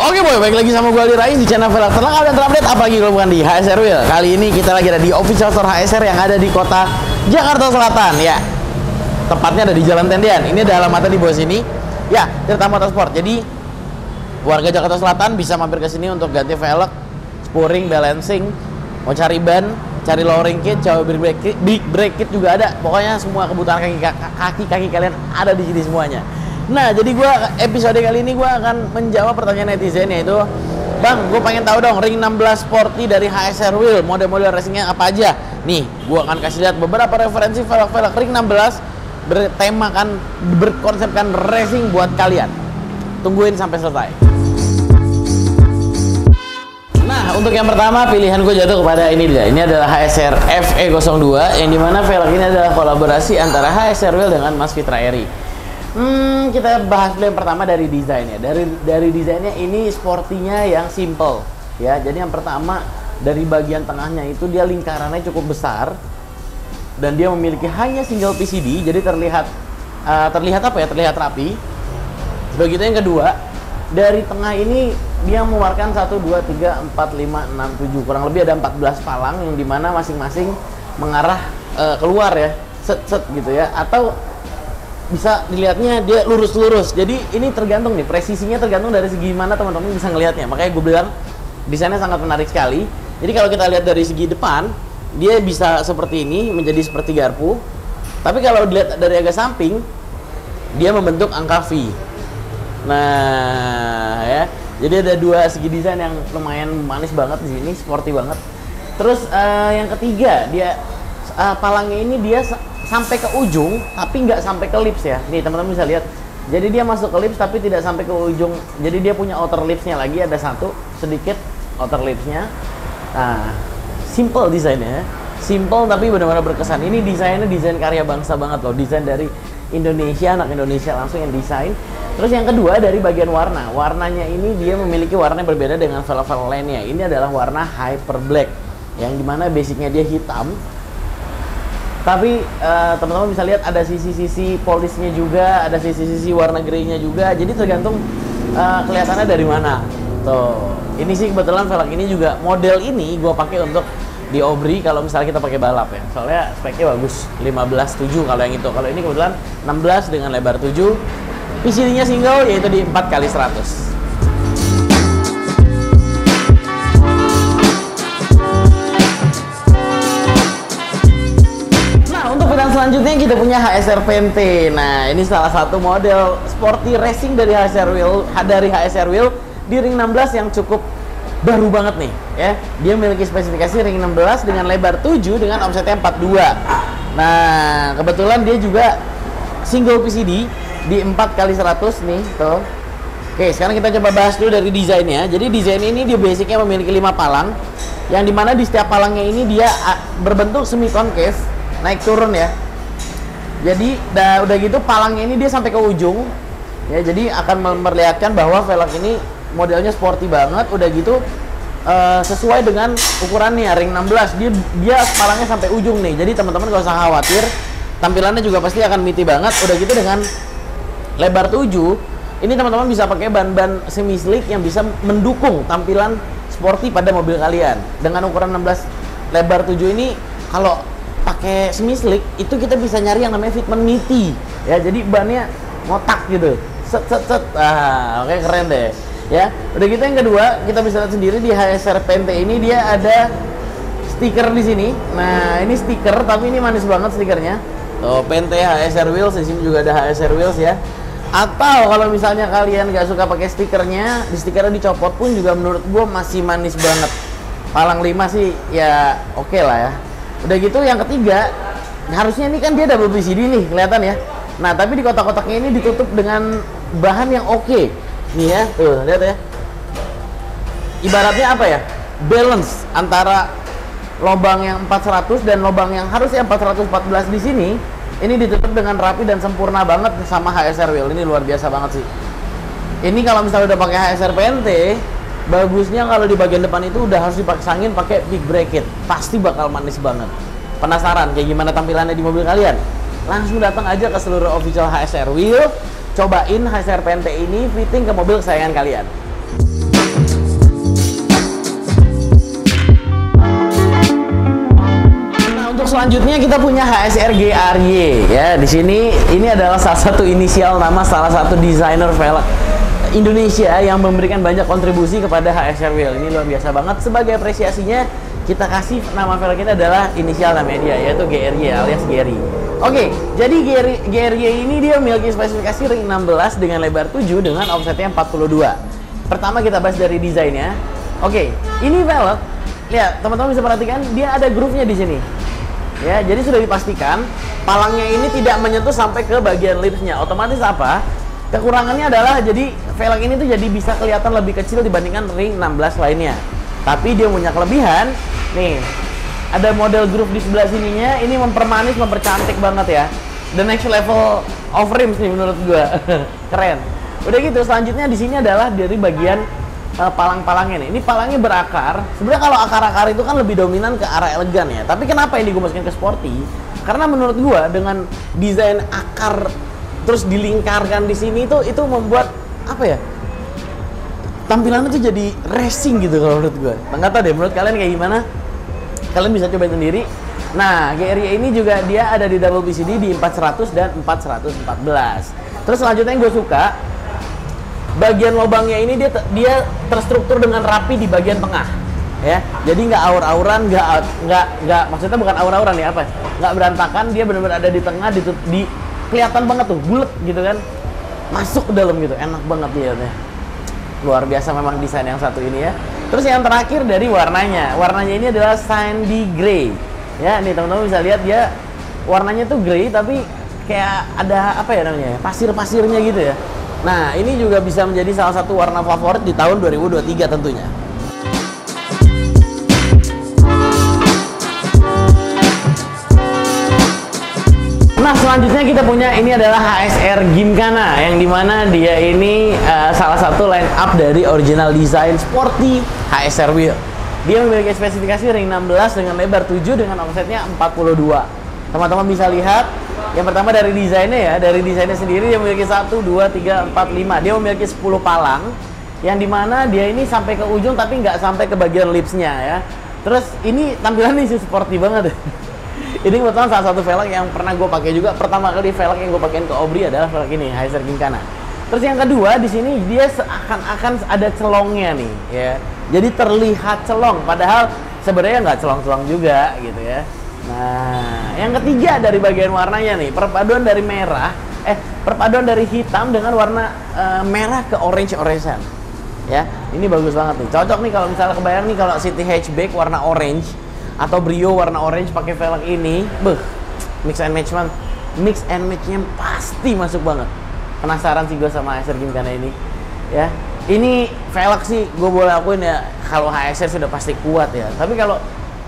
Oke boy, balik lagi sama gue Aldi Rais di channel Velg Tenang, update terupdate apalagi kalau bukan di HSR Wheel. Kali ini kita lagi ada di official store HSR yang ada di kota Jakarta Selatan ya. Tepatnya ada di Jalan Tendian. Ini ada alamatnya di bawah sini. Ya, Tirta Motorsport. Jadi warga Jakarta Selatan bisa mampir ke sini untuk ganti velg, spuring, balancing, mau cari ban, cari lowering kit, cari big brake kit juga ada. Pokoknya semua kebutuhan kaki kalian ada di sini semuanya. Nah, jadi episode kali ini gue akan menjawab pertanyaan netizen, yaitu Bang, gue pengen tahu dong ring 16 sporty dari HSR Wheel, model-model racingnya apa aja. Nih, gue akan kasih lihat beberapa referensi velg-velg ring 16 bertemakan, berkonsepkan racing buat kalian. Tungguin sampai selesai. Nah, untuk yang pertama, pilihan gue jatuh kepada ini dia. Ini adalah HSR FE02, yang dimana velg ini adalah kolaborasi antara HSR Wheel dengan Mas Fitra Eri. Kita bahas dulu yang pertama dari desainnya. Dari desainnya ini sportinya yang simple ya. Jadi yang pertama dari bagian tengahnya itu dia lingkarannya cukup besar dan dia memiliki hanya single PCD. Jadi terlihat apa ya? Terlihat rapi. Begitu yang kedua, dari tengah ini dia mengeluarkan 1, 2, 3, 4, 5, 6, 7, kurang lebih ada 14 palang yang dimana masing-masing mengarah keluar ya, set gitu ya, atau bisa dilihatnya dia lurus-lurus. Jadi ini tergantung nih, presisinya tergantung dari segi mana teman-teman bisa ngelihatnya. Makanya gue bilang desainnya sangat menarik sekali. Jadi kalau kita lihat dari segi depan, dia bisa seperti ini, menjadi seperti garpu. Tapi kalau dilihat dari agak samping, dia membentuk angka V. Nah, ya. Jadi ada dua segi desain yang lumayan manis banget di sini, sporty banget. Terus yang ketiga, dia palangnya ini dia sampai ke ujung, tapi nggak sampai ke lips ya. Nih, teman-teman bisa lihat. Jadi dia masuk ke lips tapi tidak sampai ke ujung. Jadi dia punya outer lipsnya lagi, ada satu sedikit outer lipsnya. Nah, simple desainnya. Simple tapi benar-benar berkesan. Ini desainnya desain karya bangsa banget loh, desain dari Indonesia, anak Indonesia langsung yang desain. Terus yang kedua dari bagian warna, warnanya ini dia memiliki warna yang berbeda dengan velg-velg lainnya. Ini adalah warna hyper black, yang dimana basicnya dia hitam. Tapi teman-teman bisa lihat ada sisi-sisi polisnya juga, ada sisi-sisi warna greynya juga. Jadi tergantung kelihatannya dari mana. Tuh, ini sih kebetulan velg ini juga, model ini gue pakai untuk di obri kalau misalnya kita pakai balap ya, soalnya speknya bagus, 15-7 kalau yang itu. Kalau ini kebetulan 16 dengan lebar 7, PCD nya single yaitu di 4x100. Nah, untuk pilihan selanjutnya kita punya HSR PT. Nah, ini salah satu model sporty racing dari HSR Wheel di ring 16 yang cukup baru banget nih ya. Dia memiliki spesifikasi ring 16 dengan lebar 7 dengan offsetnya 42. Nah, kebetulan dia juga single PCD di 4x100 nih tuh. Oke, sekarang kita coba bahas dulu dari desainnya. Jadi desain ini dia basicnya memiliki 5 palang, yang dimana di setiap palangnya ini dia berbentuk semi concave, naik turun ya. Jadi udah gitu palangnya ini dia sampai ke ujung ya, jadi akan memperlihatkan bahwa velg ini modelnya sporty banget. Udah gitu sesuai dengan ukurannya ring 16, dia palangnya sampai ujung nih. Jadi teman-teman gak usah khawatir, tampilannya juga pasti akan miti banget. Udah gitu dengan lebar 7 ini teman-teman bisa pakai ban-ban semi slick yang bisa mendukung tampilan sporty pada mobil kalian. Dengan ukuran 16 lebar 7 ini, kalau pakai semi slick itu kita bisa nyari yang namanya fitment miti ya, jadi bannya ngotak gitu, set. Ah, oke, keren deh ya. Udah gitu yang kedua, kita bisa lihat sendiri di HSR PT ini dia ada stiker di sini. Nah, ini stiker tapi ini manis banget stikernya. Tuh, PT HSR Wheels, di sini juga ada HSR Wheels ya. Atau kalau misalnya kalian nggak suka pakai stikernya, di stikernya dicopot pun juga menurut gue masih manis banget. Palang 5 sih ya oke lah ya. Udah gitu yang ketiga, harusnya ini kan dia double PCD nih kelihatan ya. Nah, tapi di kotak-kotaknya ini ditutup dengan bahan yang oke. Nih ya, tuh, lihat ya. Ibaratnya apa ya? Balance antara lobang yang 4x100 dan lobang yang harusnya 414 di sini. Ini ditutup dengan rapi dan sempurna banget sama HSR Wheel. Ini luar biasa banget sih. Ini kalau misalnya udah pakai HSR PT, bagusnya kalau di bagian depan itu udah harus dipaksangin pakai big bracket. Pasti bakal manis banget. Penasaran kayak gimana tampilannya di mobil kalian? Langsung datang aja ke seluruh official HSR Wheel. Cobain HSR PT ini fitting ke mobil kesayangan kalian. selanjutnya kita punya HSR GRY ya. Di sini ini adalah salah satu inisial nama salah satu desainer velg Indonesia yang memberikan banyak kontribusi kepada HSR Wheel. Ini luar biasa banget. Sebagai apresiasinya kita kasih nama velg ini adalah inisial nama dia, yaitu GRY alias Gary. Oke, jadi GRY ini dia memiliki spesifikasi ring 16 dengan lebar 7 dengan offsetnya 42. Pertama kita bahas dari desainnya. Oke, ini velg. Lihat, teman-teman bisa perhatikan, dia ada groove-nya di sini. Ya, jadi sudah dipastikan palangnya ini tidak menyentuh sampai ke bagian lips-nya. Otomatis apa? Kekurangannya adalah jadi velg ini tuh jadi bisa kelihatan lebih kecil dibandingkan ring 16 lainnya. Tapi dia punya kelebihan, nih. Ada model groove di sebelah sininya, ini mempermanis, mempercantik banget ya. The next level of rims nih menurut gua. Keren. Udah gitu, selanjutnya di sini adalah dari bagian palang-palangnya nih. Ini palangnya berakar. Sebenarnya kalau akar-akar itu kan lebih dominan ke arah elegan ya. Tapi kenapa ini gue masukin ke sporty? Karena menurut gue dengan desain akar terus dilingkarkan di sini itu membuat apa ya? Tampilannya tuh jadi racing gitu kalau menurut gue. Nggak tahu deh menurut kalian kayak gimana? Kalian bisa cobain sendiri. Nah, GRY ini juga dia ada di double PCD di 400 dan 414. Terus selanjutnya yang gue suka, bagian lubangnya ini dia terstruktur dengan rapi di bagian tengah ya, jadi nggak aur-auran, nggak maksudnya bukan aur-auran ya, apa, nggak berantakan, dia benar-benar ada di tengah, di kelihatan banget tuh, bulat gitu kan, masuk ke dalam gitu, enak banget lihatnya, luar biasa memang desain yang satu ini ya. Terus yang terakhir dari warnanya ini adalah sandy grey ya, nih teman-teman bisa lihat dia warnanya tuh grey tapi kayak ada apa ya namanya, pasir-pasirnya gitu ya. Nah, ini juga bisa menjadi salah satu warna favorit di tahun 2023 tentunya. Nah, selanjutnya kita punya ini adalah HSR Gymkhana, yang dimana dia ini salah satu line up dari original design sporty HSR Wheel. Dia memiliki spesifikasi ring 16 dengan lebar 7 dengan offsetnya 42. Teman-teman bisa lihat. Yang pertama dari desainnya ya, dari desainnya sendiri dia memiliki 1, 2, 3, 4, 5. Dia memiliki 10 palang, yang dimana dia ini sampai ke ujung tapi nggak sampai ke bagian lipsnya ya. Terus ini tampilannya sih sporty banget. Ini kebetulan salah satu velg yang pernah gue pakai juga. Pertama kali velg yang gue pakein ke Obri adalah velg ini, HSR Gymkhana. Terus yang kedua di sini dia seakan-akan ada celongnya nih ya. Jadi terlihat celong, padahal sebenarnya nggak celong-celong juga gitu ya. Nah, yang ketiga dari bagian warnanya nih, perpaduan dari hitam dengan warna merah ke orange-orangean. Ya, ini bagus banget nih. Cocok nih kalau misalnya kebayang nih kalau City Hatchback warna orange atau Brio warna orange pakai velg ini, beuh. Mix and match-nya pasti masuk banget. Penasaran sih gue sama HSR Gymkhana ini. Ya. Ini velg sih gue boleh akuin ya, kalau HSR sudah pasti kuat ya. Tapi kalau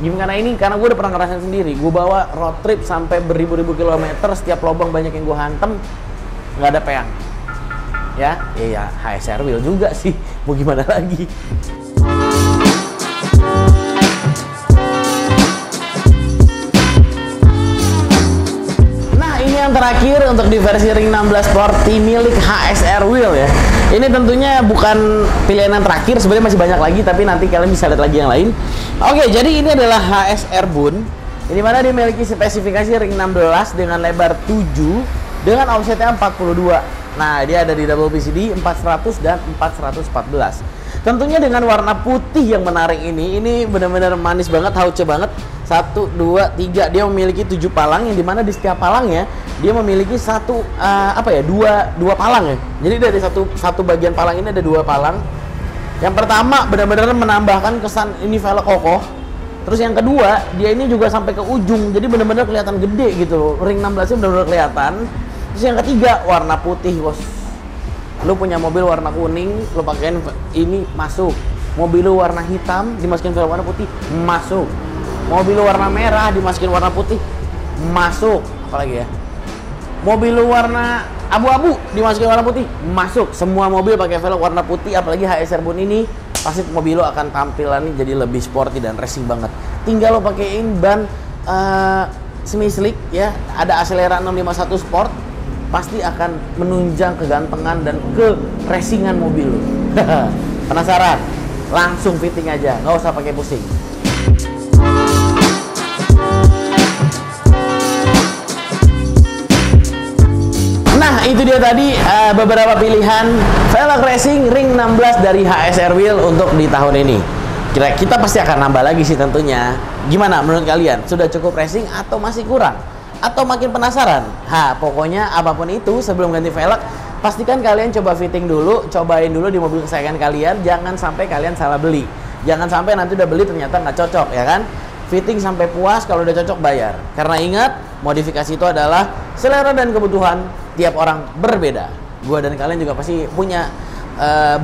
Gymkhana ini, karena gue udah pernah ngerasain sendiri, gue bawa road trip sampai beribu-ribu kilometer, setiap lobang banyak yang gue hantem, nggak ada peyang. Ya, iya HSR Wheel juga sih, mau gimana lagi. Nah, ini yang terakhir untuk di versi ring 16 sporty milik HSR Wheel ya. Ini tentunya bukan pilihan yang terakhir, sebenarnya masih banyak lagi, tapi nanti kalian bisa lihat lagi yang lain. Oke, jadi ini adalah HSR Bun. Ini mana dia memiliki spesifikasi ring 16 dengan lebar 7 dengan offsetnya 42. Nah, dia ada di double PCD 400 dan 414. Tentunya dengan warna putih yang menarik ini benar-benar manis banget, hauce banget. 1, 2, 3. Dia memiliki 7 palang, yang dimana di setiap palangnya dia memiliki dua palang ya. Jadi dari satu bagian palang ini ada 2 palang. Yang pertama benar-benar menambahkan kesan ini velg kokoh. Terus yang kedua dia ini juga sampai ke ujung, jadi benar-benar kelihatan gede gitu loh. Ring 16 nya benar-benar kelihatan. Terus yang ketiga warna putih, bos. Lu punya mobil warna kuning, lu pakein ini masuk. Mobil lu warna hitam dimasukin velg warna putih, masuk. Mobil lu warna merah dimasukin warna putih, masuk. Apalagi ya, mobil lu warna abu-abu dimasukin warna putih, masuk. Semua mobil pakai velg warna putih, apalagi HSR Bun ini, pasti mobil lu akan tampilannya jadi lebih sporty dan racing banget. Tinggal lu pakein ban semi slick ya, ada Accelerra 651 sport, pasti akan menunjang kegantengan dan ke racingan mobil lu. Penasaran? Langsung fitting aja, nggak usah pakai pusing. Nah, itu dia tadi beberapa pilihan velg racing ring 16 dari HSR Wheel untuk di tahun ini. Kita pasti akan nambah lagi sih tentunya. Gimana menurut kalian? Sudah cukup racing atau masih kurang? Atau makin penasaran? Pokoknya apapun itu, sebelum ganti velg, pastikan kalian coba fitting dulu, cobain dulu di mobil kesayangan kalian. Jangan sampai kalian salah beli. Jangan sampai nanti udah beli ternyata nggak cocok, ya kan? Fitting sampai puas, kalau udah cocok bayar. Karena ingat, modifikasi itu adalah selera dan kebutuhan tiap orang berbeda. Gua dan kalian juga pasti punya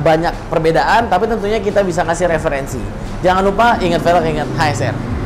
banyak perbedaan, tapi tentunya kita bisa kasih referensi. Jangan lupa ingat velg, ingat HSR.